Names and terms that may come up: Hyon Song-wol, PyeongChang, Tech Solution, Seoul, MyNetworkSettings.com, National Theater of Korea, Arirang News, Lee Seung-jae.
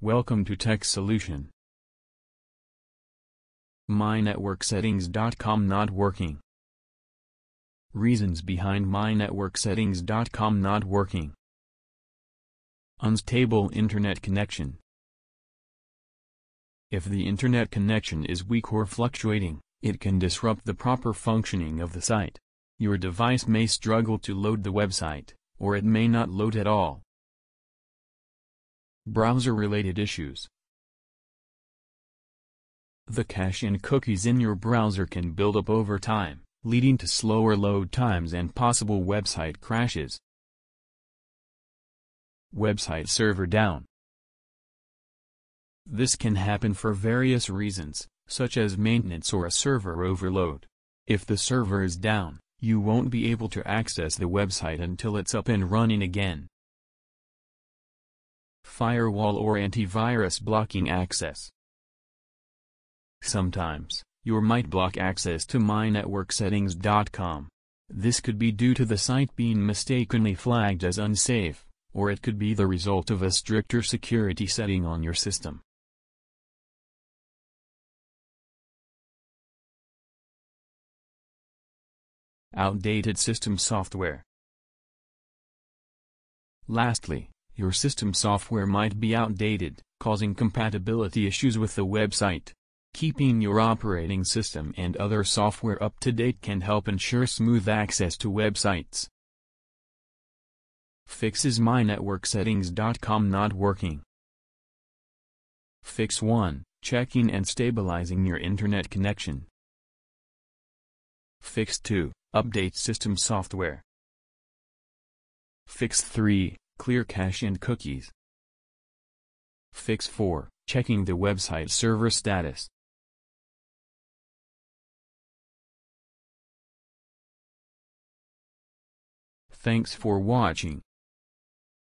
Welcome to Tech Solution. MyNetworkSettings.com not working. Reasons behind MyNetworkSettings.com not working. Unstable internet connection. If the internet connection is weak or fluctuating, it can disrupt the proper functioning of the site. Your device may struggle to load the website, or it may not load at all. Browser-related issues. The cache and cookies in your browser can build up over time, leading to slower load times and possible website crashes. Website server down. This can happen for various reasons, such as maintenance or a server overload. If the server is down, you won't be able to access the website until it's up and running again. Firewall or antivirus blocking access. Sometimes, you might block access to MyNetworkSettings.com. This could be due to the site being mistakenly flagged as unsafe, or it could be the result of a stricter security setting on your system. Outdated system software. Lastly, your system software might be outdated, causing compatibility issues with the website. Keeping your operating system and other software up to date can help ensure smooth access to websites. Fixes MyNetworkSettings.com not working. Fix 1. Checking and stabilizing your internet connection. Fix 2. Update system software. Fix 3. Clear cache and cookies. Fix 4. Checking the website server status. Thanks for watching.